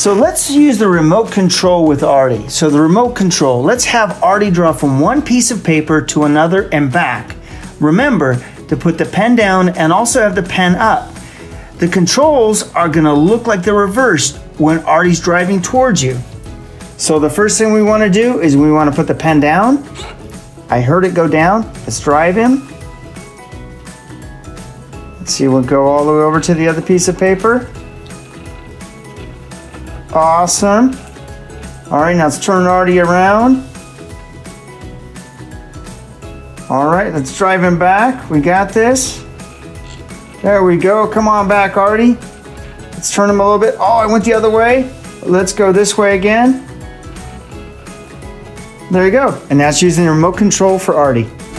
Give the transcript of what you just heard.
So let's use the remote control with Artie. So the remote control, let's have Artie draw from one piece of paper to another and back. Remember to put the pen down and also have the pen up. The controls are gonna look like they're reversed when Artie's driving towards you. So the first thing we wanna do is we wanna put the pen down. I heard it go down, let's drive him. Let's see, we'll go all the way over to the other piece of paper. Awesome. All right, now let's turn Artie around. All right, let's drive him back. We got this. There we go. Come on back, Artie. Let's turn him a little bit. Oh, I went the other way. Let's go this way again. There you go. And that's using the remote control for Artie.